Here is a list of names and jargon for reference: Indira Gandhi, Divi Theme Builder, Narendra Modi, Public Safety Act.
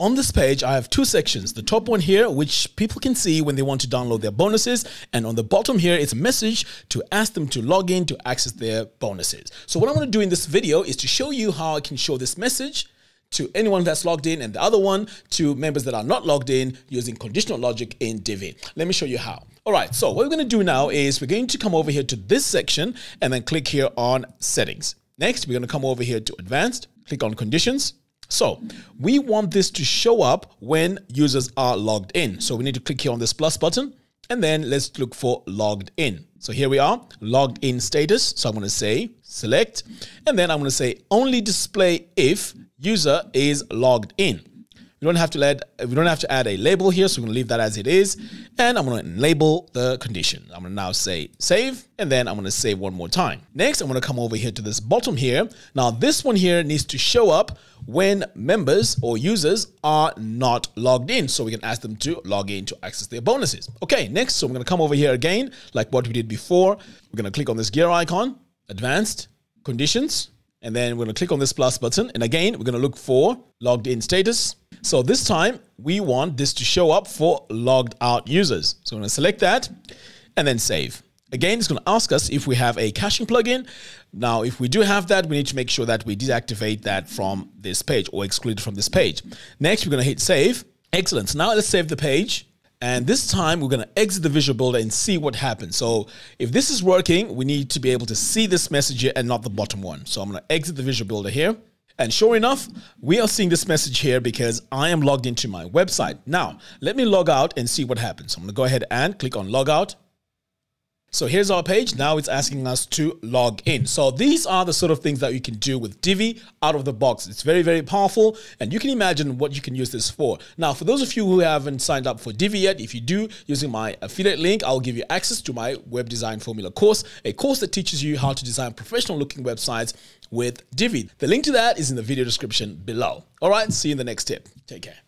On this page, I have two sections. The top one here, which people can see when they want to download their bonuses. And on the bottom here, it's a message to ask them to log in to access their bonuses. So what I'm going to do in this video is to show you how I can show this message to anyone that's logged in and the other one to members that are not logged in using conditional logic in Divi. Let me show you how. All right, so what we're going to do now is we're going to come over here to this section and then click here on settings. Next, we're going to come over here to advanced, click on conditions. So we want this to show up when users are logged in. So we need to click here on this plus button and then let's look for logged in. So here we are, logged in status. So I'm going to say select and then I'm going to say only display if user is logged in. We don't have to add a label here. So we're going to leave that as it is. And I'm going to label the condition. I'm going to now say save. And then I'm going to save one more time. Next, I'm going to come over here to this bottom here. Now, this one here needs to show up when members or users are not logged in. So we can ask them to log in to access their bonuses. Okay, next. So I'm going to come over here again, like what we did before. We're going to click on this gear icon, advanced, conditions. And then we're going to click on this plus button. And again, we're going to look for logged in status. So this time we want this to show up for logged out users. So I'm going to select that and then save. Again, it's going to ask us if we have a caching plugin. Now, if we do have that, we need to make sure that we deactivate that from this page or exclude it from this page. Next, we're going to hit save. Excellent. So now let's save the page. And this time we're going to exit the Visual Builder and see what happens. So if this is working, we need to be able to see this message here and not the bottom one. So I'm going to exit the Visual Builder here. And sure enough, we are seeing this message here because I am logged into my website. Now, let me log out and see what happens. So I'm going to go ahead and click on log out. So here's our page. Now it's asking us to log in. So these are the sort of things that you can do with Divi out of the box. It's very, very powerful. And you can imagine what you can use this for. Now, for those of you who haven't signed up for Divi yet, if you do, using my affiliate link, I'll give you access to my web design formula course, a course that teaches you how to design professional looking websites with Divi. The link to that is in the video description below. All right. See you in the next tip. Take care.